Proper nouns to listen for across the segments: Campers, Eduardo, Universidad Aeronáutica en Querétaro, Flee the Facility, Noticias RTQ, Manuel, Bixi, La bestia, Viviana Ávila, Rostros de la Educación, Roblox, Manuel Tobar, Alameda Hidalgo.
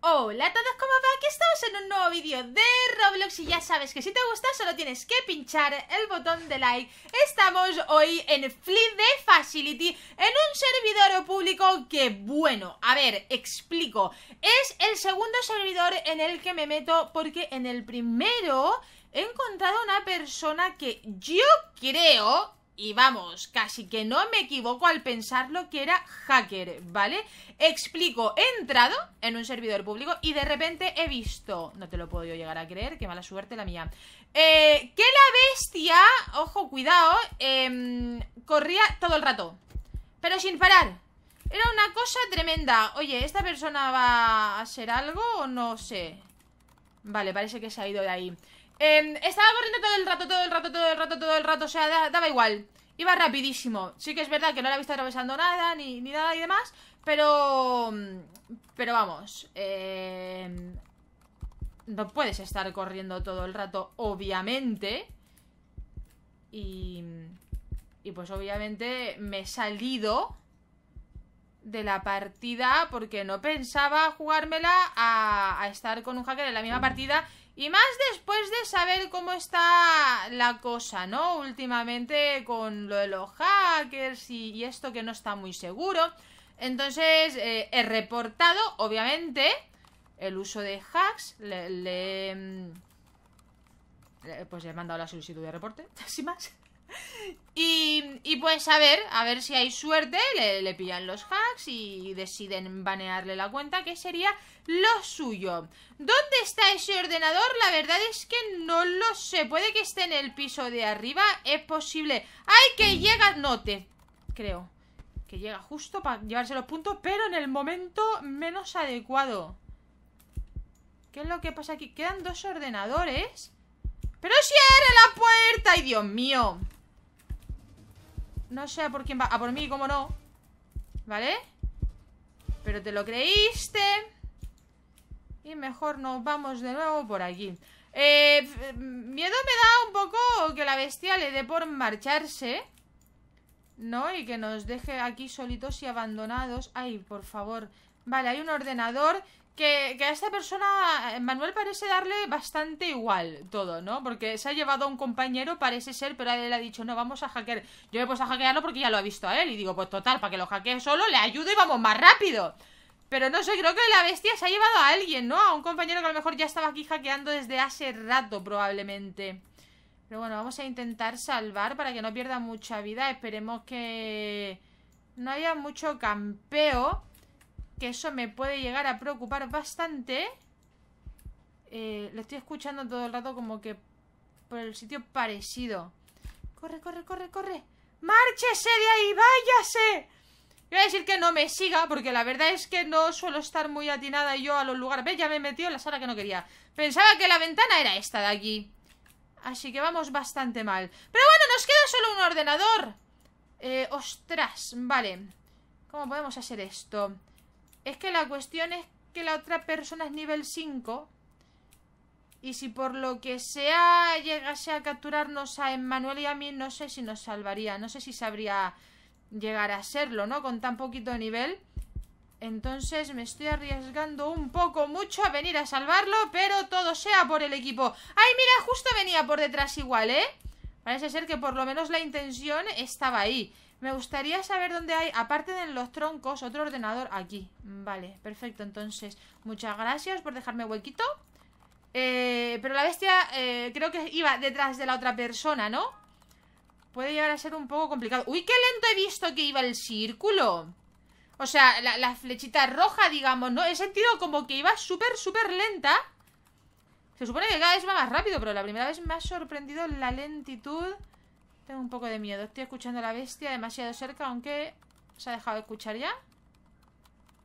Hola a todos, ¿cómo va? Aquí estamos en un nuevo vídeo de Roblox y ya sabes que si te gusta solo tienes que pinchar el botón de like. Estamos hoy en Flee the Facility, en un servidor público que, bueno, a ver, explico. Es el segundo servidor en el que me meto porque en el primero he encontrado una persona que yo creo... y vamos, casi que no me equivoco al pensar lo que era hacker, ¿vale? Explico, he entrado en un servidor público y de repente he visto... no te lo puedo yo llegar a creer, qué mala suerte la mía. Que la bestia, ojo, cuidado, corría todo el rato, pero sin parar. Era una cosa tremenda. Oye, ¿esta persona va a hacer algo o no sé? Vale, parece que se ha ido de ahí. Estaba corriendo todo el rato, o sea, daba igual. Iba rapidísimo. Sí que es verdad que no la he visto atravesando nada, ni nada y demás, pero vamos, no puedes estar corriendo todo el rato, obviamente. Y pues obviamente me he salido de la partida porque no pensaba jugármela a estar con un hacker en la misma partida. Y más después de saber cómo está la cosa, ¿no? Últimamente con lo de los hackers y esto que no está muy seguro. Entonces he reportado, obviamente, el uso de hacks. Pues le he mandado la solicitud de reporte, sin más. Y pues a ver si hay suerte, le pillan los hacks y deciden banearle la cuenta, que sería lo suyo. ¿Dónde está ese ordenador? La verdad es que no lo sé. Puede que esté en el piso de arriba, es posible. ¡Ay, que llega! No te... creo que llega justo para llevarse los puntos, pero en el momento menos adecuado. ¿Qué es lo que pasa aquí? Quedan dos ordenadores. ¡Pero cierra la puerta! ¡Ay, Dios mío! No sé a por quién va. A por mí, cómo no. ¿Vale? Pero te lo creíste. Y mejor nos vamos de nuevo por aquí. Miedo me da un poco que la bestia le dé por marcharse, ¿no? Y que nos deje aquí solitos y abandonados. Ay, por favor. Vale, hay un ordenador que a esta persona, Manuel, parece darle bastante igual todo, ¿no? Porque se ha llevado a un compañero, parece ser, pero él le ha dicho, no, vamos a hackear. Yo me he puesto a hackearlo porque ya lo ha visto a él. Y digo, pues total, para que lo hackee solo, le ayudo y vamos más rápido. Pero no sé, creo que la bestia se ha llevado a alguien, ¿no? A un compañero que a lo mejor ya estaba aquí hackeando desde hace rato, probablemente. Pero bueno, vamos a intentar salvar para que no pierda mucha vida. Esperemos que no haya mucho campeo, que eso me puede llegar a preocupar bastante. Le estoy escuchando todo el rato como que por el sitio parecido. Corre, corre, corre, corre. ¡Márchese de ahí! ¡Váyase! Voy a decir que no me siga, porque la verdad es que no suelo estar muy atinada yo a los lugares. ¿Ves? Ya me he metido en la sala que no quería. Pensaba que la ventana era esta de aquí. Así que vamos bastante mal. Pero bueno, nos queda solo un ordenador. Ostras, vale. ¿Cómo podemos hacer esto? Es que la cuestión es que la otra persona es nivel 5. Y si por lo que sea llegase a capturarnos a Manuel y a mí, no sé si nos salvaría. No sé si sabría llegar a serlo, ¿no? Con tan poquito nivel. Entonces me estoy arriesgando un poco mucho a venir a salvarlo, pero todo sea por el equipo. ¡Ay, mira! Justo venía por detrás igual, ¿eh? Parece ser que por lo menos la intención estaba ahí. Me gustaría saber dónde hay, aparte de los troncos, otro ordenador aquí. Vale, perfecto, entonces muchas gracias por dejarme huequito. Pero la bestia creo que iba detrás de la otra persona, ¿no? Puede llegar a ser un poco complicado. ¡Uy, qué lento he visto que iba el círculo! O sea, la flechita roja, digamos, ¿no? He sentido como que iba súper, súper lenta. Se supone que cada vez va más rápido, pero la primera vez me ha sorprendido la lentitud. Tengo un poco de miedo. Estoy escuchando a la bestia demasiado cerca, aunque se ha dejado de escuchar ya,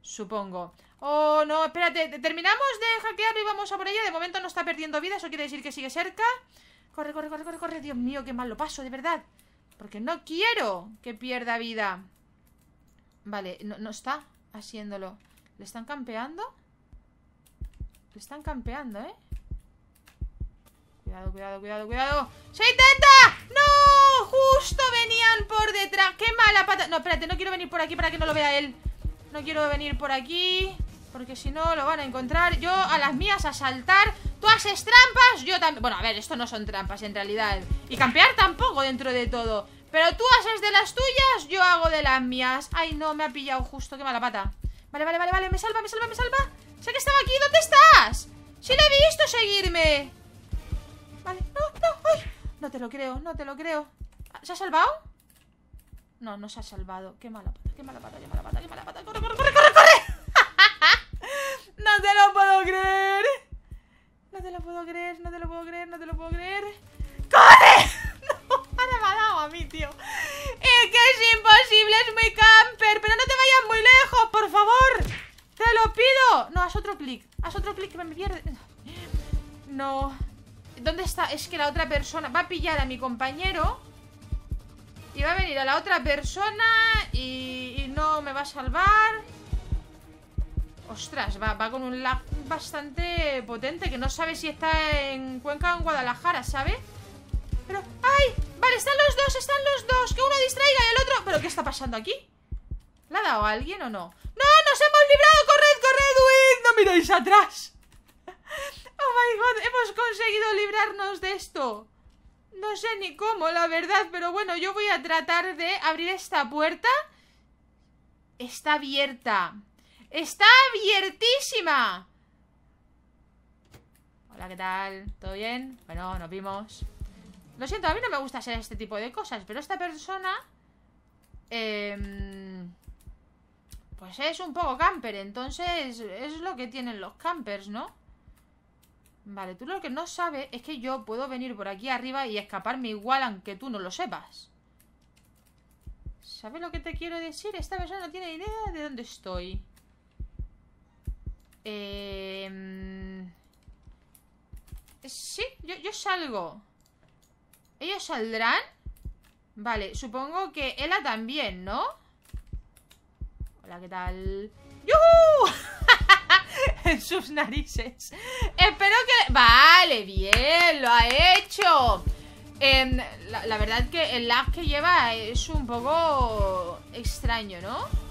supongo. Oh, no, espérate. Terminamos de hackearlo y vamos a por ella. De momento no está perdiendo vida. Eso quiere decir que sigue cerca. Corre, corre, corre, corre, corre. Dios mío, qué mal lo paso, de verdad. Porque no quiero que pierda vida. Vale, no está haciéndolo. ¿Le están campeando? Le están campeando, ¿eh? Cuidado, cuidado, cuidado, cuidado. ¡Se intenta! ¡No! Justo venían por detrás. ¡Qué mala pata! No, espérate, no quiero venir por aquí para que no lo vea él. No quiero venir por aquí. Porque si no lo van a encontrar. Yo a las mías a saltar. Tú haces trampas, yo también. Bueno, a ver, esto no son trampas en realidad. Y campear tampoco dentro de todo. Pero tú haces de las tuyas, yo hago de las mías. Ay, no, me ha pillado justo, qué mala pata. Vale, vale, vale, vale, me salva, me salva, me salva. Sé que estaba aquí, ¿dónde estás? Sí, le he visto seguirme. Vale, no, no, ay. No te lo creo, no te lo creo. ¿Se ha salvado? No, no se ha salvado. Qué mala pata, qué mala pata, qué mala pata, qué mala pata. Corre, corre, corre, corre, corre. No te lo puedo creer. No te lo puedo creer, no te lo puedo creer, no te lo puedo creer. ¡Corre! No, ahora me ha dado a mí, tío. Es que es imposible, es muy camper. Pero no te vayas muy lejos, por favor. Te lo pido. No, haz otro clic que me pierde. No. ¿Dónde está? Es que la otra persona va a pillar a mi compañero y va a venir a la otra persona y no me va a salvar. Ostras, va con un lag bastante potente, que no sabe si está en Cuenca o en Guadalajara, ¿sabe? Pero, ¡ay! Vale, están los dos, que uno distraiga y el otro... ¿Pero qué está pasando aquí? ¿La ha dado a alguien o no? ¡No, nos hemos librado! ¡Corred, corred, huid! ¡No miráis atrás! ¡Oh, my God! Hemos conseguido librarnos de esto. No sé ni cómo, la verdad, pero bueno, yo voy a tratar de abrir esta puerta. Está abierta. ¡Está abiertísima! Hola, ¿qué tal? ¿Todo bien? Bueno, nos vimos. Lo siento, a mí no me gusta hacer este tipo de cosas, pero esta persona... pues es un poco camper, entonces es lo que tienen los campers, ¿no? Vale, tú lo que no sabes es que yo puedo venir por aquí arriba y escaparme igual aunque tú no lo sepas. ¿Sabes lo que te quiero decir? Esta persona no tiene idea de dónde estoy. Sí, yo salgo. ¿Ellos saldrán? Vale, supongo que Ela también, ¿no? Hola, ¿qué tal? ¡Yuhu! En sus narices. Espero que... Vale, bien, lo ha hecho. La verdad que el lag que lleva es un poco extraño, ¿no?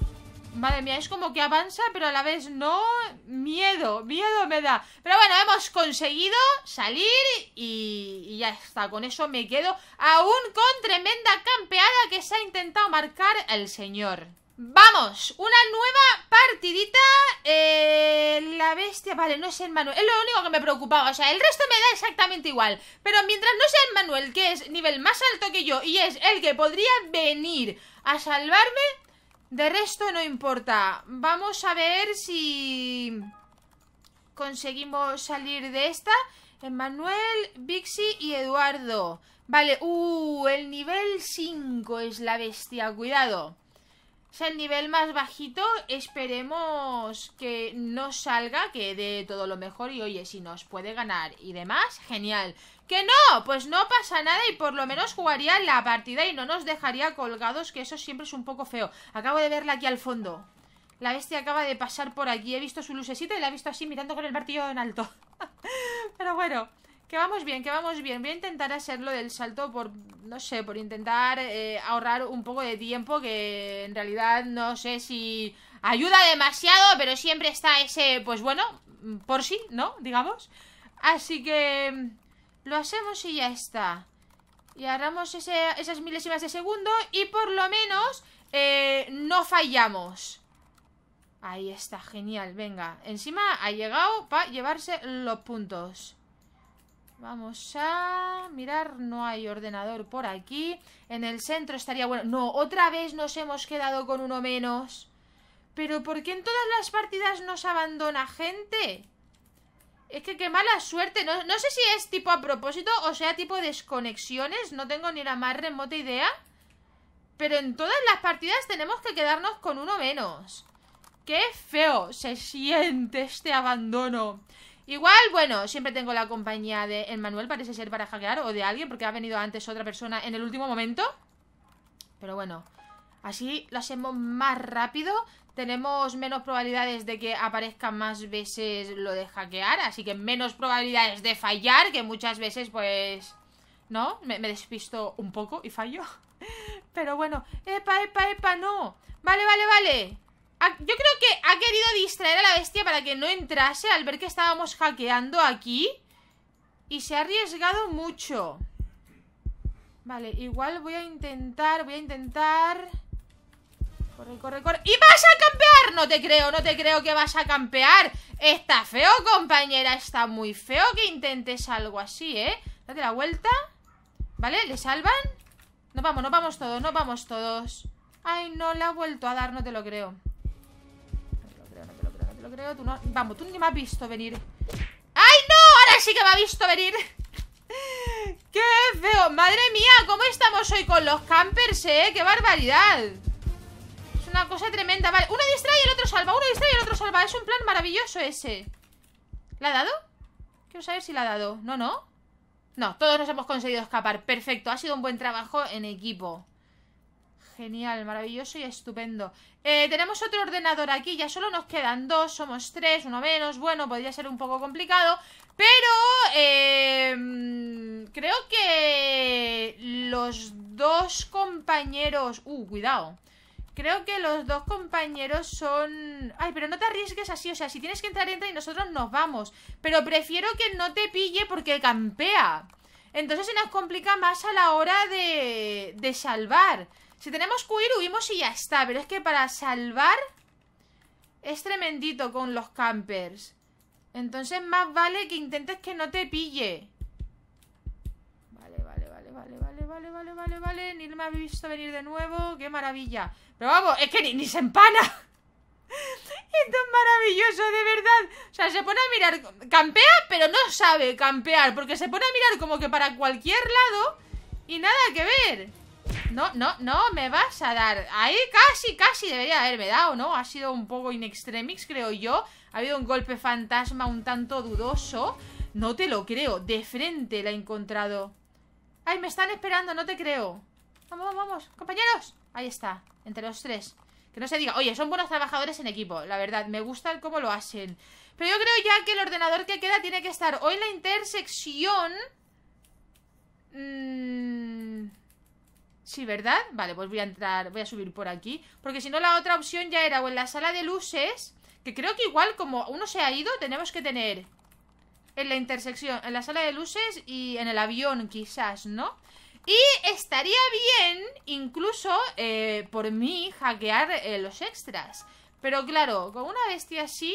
Madre mía, es como que avanza, pero a la vez no. Miedo, miedo me da. Pero bueno, hemos conseguido salir y ya está, con eso me quedo. Aún con tremenda campeada que se ha intentado marcar el señor. Vamos, una nueva partidita. La bestia, vale, no es el Manuel. Es lo único que me preocupaba, o sea, el resto me da exactamente igual. Pero mientras no sea el Manuel, que es nivel más alto que yo y es el que podría venir a salvarme, de resto no importa. Vamos a ver si conseguimos salir de esta. Manuel, Bixi y Eduardo. Vale, el nivel 5 es la bestia, cuidado. Es el nivel más bajito, esperemos que no salga, que dé todo lo mejor y oye, si nos puede ganar y demás, genial. Que no, pues no pasa nada y por lo menos jugaría la partida y no nos dejaría colgados, que eso siempre es un poco feo. Acabo de verla aquí al fondo. La bestia acaba de pasar por aquí, he visto su lucecita y la he visto así mirando con el martillo en alto. Pero bueno, que vamos bien, que vamos bien. Voy a intentar hacerlo del salto por, no sé, por intentar ahorrar un poco de tiempo, que en realidad no sé si ayuda demasiado, pero siempre está ese, pues bueno, por sí, ¿no? Digamos. Así que lo hacemos y ya está. Y ahorramos esas milésimas de segundo y por lo menos no fallamos. Ahí está, genial, venga. Encima ha llegado para llevarse los puntos. Vamos a mirar, no hay ordenador por aquí. En el centro estaría bueno. No, otra vez nos hemos quedado con uno menos. Pero ¿por qué en todas las partidas nos abandona gente? Es que qué mala suerte. No sé si es tipo a propósito o sea tipo desconexiones. No tengo ni la más remota idea. Pero en todas las partidas tenemos que quedarnos con uno menos. ¡Qué feo se siente este abandono! Igual, bueno, siempre tengo la compañía de el Manuel, parece ser, para hackear, o de alguien, porque ha venido antes otra persona en el último momento. Pero bueno, así lo hacemos más rápido. Tenemos menos probabilidades de que aparezca más veces lo de hackear, así que menos probabilidades de fallar, que muchas veces, pues... ¿no? Me despisto un poco y fallo. Pero bueno, epa, epa, epa, no. Vale, vale, vale. Yo creo que ha querido distraer a la bestia para que no entrase al ver que estábamos hackeando aquí. Y se ha arriesgado mucho. Vale, igual voy a intentar... Corre, corre, corre. ¡Y vas a campear! No te creo, no te creo que vas a campear. Está feo, compañera. Está muy feo que intentes algo así, ¿eh? Date la vuelta. Vale, ¿le salvan? Nos vamos todos. Ay, no, la ha vuelto a dar, no te lo creo. No te lo creo, tú no... Vamos, tú ni me has visto venir. ¡Ay, no! Ahora sí que me ha visto venir. ¡Qué feo! ¡Madre mía! ¿Cómo estamos hoy con los campers, eh? ¡Qué barbaridad! Es una cosa tremenda, vale. Uno distrae y el otro salva, Es un plan maravilloso ese. ¿La ha dado? Quiero saber si la ha dado. No, todos nos hemos conseguido escapar. Perfecto, ha sido un buen trabajo en equipo. Genial, maravilloso y estupendo. Tenemos otro ordenador aquí. Ya solo nos quedan dos, somos tres, uno menos. Bueno, podría ser un poco complicado, pero creo que los dos compañeros... cuidado. Creo que los dos compañeros son... Ay, pero no te arriesgues así, o sea, si tienes que entrar, entra y nosotros nos vamos. Pero prefiero que no te pille porque campea. Entonces se nos complica más a la hora de salvar. Si tenemos que huir, huimos y ya está. Pero es que para salvar es tremendito con los campers. Entonces más vale que intentes que no te pille. Vale. Ni me ha visto venir de nuevo. ¡Qué maravilla! Pero vamos, es que ni se empana. Esto es maravilloso, de verdad. O sea, se pone a mirar. Campea, pero no sabe campear. Porque se pone a mirar como que para cualquier lado y nada que ver. No, me vas a dar. Ahí casi debería haberme dado, ¿no? Ha sido un poco in extremis, creo yo. Ha habido un golpe fantasma un tanto dudoso. No te lo creo, de frente la he encontrado. Ay, me están esperando, no te creo. Vamos, compañeros. Ahí está, entre los tres. Que no se diga, oye, son buenos trabajadores en equipo. La verdad, me gusta cómo lo hacen. Pero yo creo ya que el ordenador que queda tiene que estar o en la intersección. Sí, ¿verdad? Vale, pues voy a subir por aquí. Porque si no, la otra opción ya era o en la sala de luces, que creo que igual como uno se ha ido, tenemos que tener en la intersección, en la sala de luces y en el avión quizás, ¿no? Y estaría bien incluso por mí hackear los extras. Pero claro, con una bestia así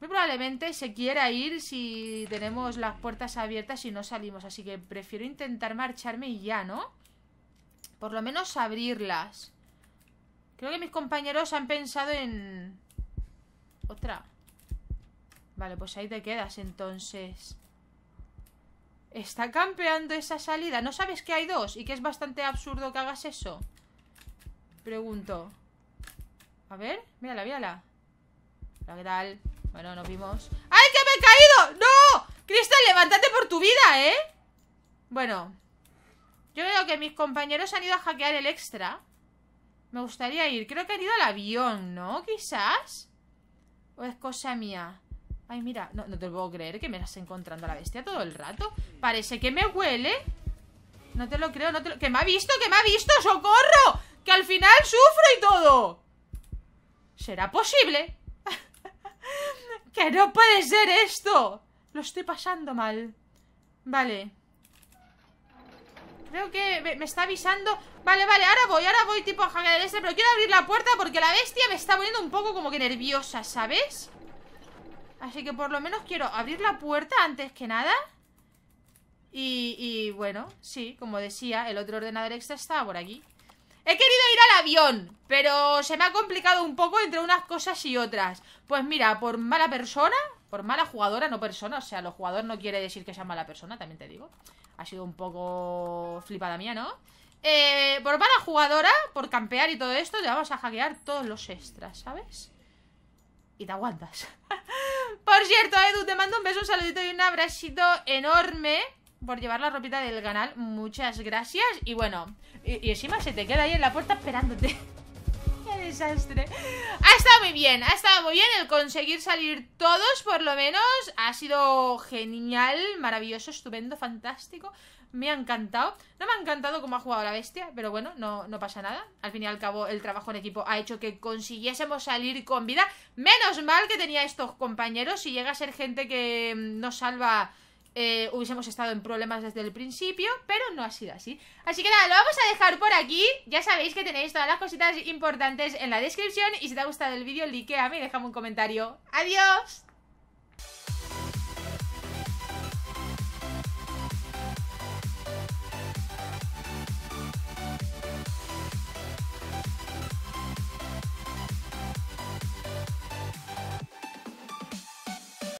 muy probablemente se quiera ir si tenemos las puertas abiertas y no salimos. Así que prefiero intentar marcharme y ya, ¿no? Por lo menos abrirlas. Creo que mis compañeros han pensado en... otra. Vale, pues ahí te quedas entonces. Está campeando esa salida. ¿No sabes que hay dos? Y que es bastante absurdo que hagas eso. Pregunto. A ver, mírala. Hola, ¿qué tal? Bueno, nos vimos. ¡Ay, que me he caído! ¡No! Crystal, levántate por tu vida, ¿eh? Bueno, yo veo que mis compañeros han ido a hackear el extra. Me gustaría ir. Creo que han ido al avión, ¿no? Quizás. ¿O es cosa mía? Ay, mira, no te puedo creer que me estás encontrando a la bestia todo el rato. Parece que me huele. No te lo creo, ¡Que me ha visto, socorro! ¡Que al final sufro y todo! ¿Será posible? ¡Que no puede ser esto! Lo estoy pasando mal. Vale. Creo que me está avisando. Vale, ahora voy tipo a hackear el este. Pero quiero abrir la puerta porque la bestia me está poniendo un poco como que nerviosa, ¿sabes? Así que por lo menos quiero abrir la puerta antes que nada. Y bueno, sí, como decía, el otro ordenador extra estaba por aquí. He querido ir al avión, pero se me ha complicado un poco entre unas cosas y otras. Pues mira, por mala persona, por mala jugadora, no persona. O sea, los jugadores no quiere decir que sea mala persona, también te digo. Ha sido un poco flipada mía, ¿no? Por mala jugadora, por campear y todo esto, te vamos a hackear todos los extras, ¿sabes? Y te aguantas. Por cierto, Edu, te mando un beso, un saludito y un abracito enorme por llevar la ropita del canal. Muchas gracias. Y bueno, y encima se te queda ahí en la puerta esperándote. ¡Qué desastre! Ha estado muy bien el conseguir salir todos, por lo menos. Ha sido genial, maravilloso, estupendo, fantástico. Me ha encantado. No me ha encantado cómo ha jugado la bestia, pero bueno, no pasa nada. Al fin y al cabo, el trabajo en equipo ha hecho que consiguiésemos salir con vida. Menos mal que tenía estos compañeros. Si llega a ser gente que nos salva, hubiésemos estado en problemas desde el principio, pero no ha sido así. Así que nada, lo vamos a dejar por aquí. Ya sabéis que tenéis todas las cositas importantes en la descripción. Y si te ha gustado el vídeo, likeame y déjame un comentario. ¡Adiós!